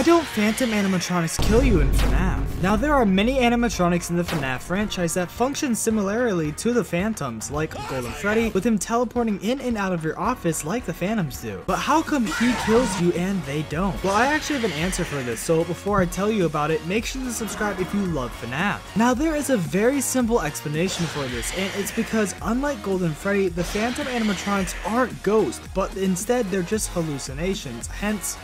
Why don't Phantom animatronics kill you in FNAF? Now, there are many animatronics in the FNAF franchise that function similarly to the Phantoms, like Golden Freddy, with him teleporting in and out of your office like the Phantoms do. But how come he kills you and they don't? Well, I actually have an answer for this, so before I tell you about it, make sure to subscribe if you love FNAF. Now, there is a very simple explanation for this, and it's because unlike Golden Freddy, the Phantom animatronics aren't ghosts, but instead they're just hallucinations, hence